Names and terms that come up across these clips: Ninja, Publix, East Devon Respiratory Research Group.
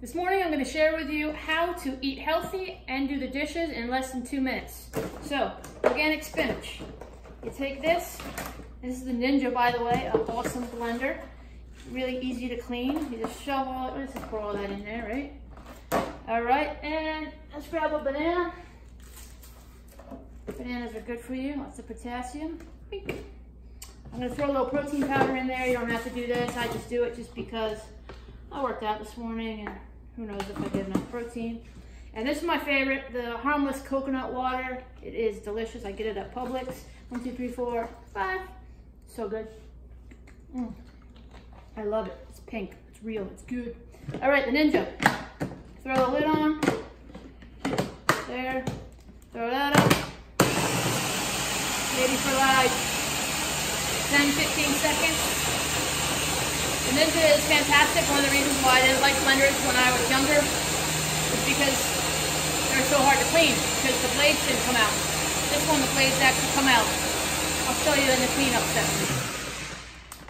This morning I'm going to share with you how to eat healthy and do the dishes in less than 2 minutes. So, organic spinach. You take this is the Ninja, by the way, an awesome blender. Really easy to clean. You just shove all, let's just pour all that in there, right? All right, and let's grab a banana. Bananas are good for you, lots of potassium. I'm gonna throw a little protein powder in there. You don't have to do this. I just do it just because I worked out this morning and who knows if I get enough protein. And this is my favorite, the harmless coconut water. It is delicious. I get it at Publix. 1, 2, 3, 4, 5. So good. I love it. It's pink. It's real. It's good. All right, the Ninja. Throw the lid on. There. Throw that up. Maybe for like 10-15 seconds. The Ninja is fantastic. One of the reasons why I didn't like blenders when I was younger is because they're so hard to clean because the blades didn't come out. This one, the blades actually come out. I'll show you in the cleanup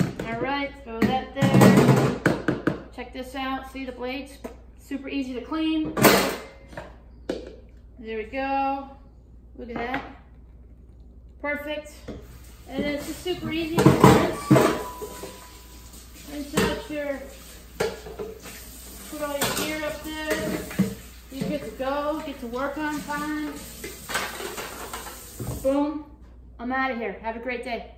section. All right, throw that there. Check this out. See the blades? Super easy to clean. There we go. Look at that. Perfect. And it's just super easy to rinse out your, put all your gear up there. You get to go, get to work on time. Boom. I'm out of here. Have a great day.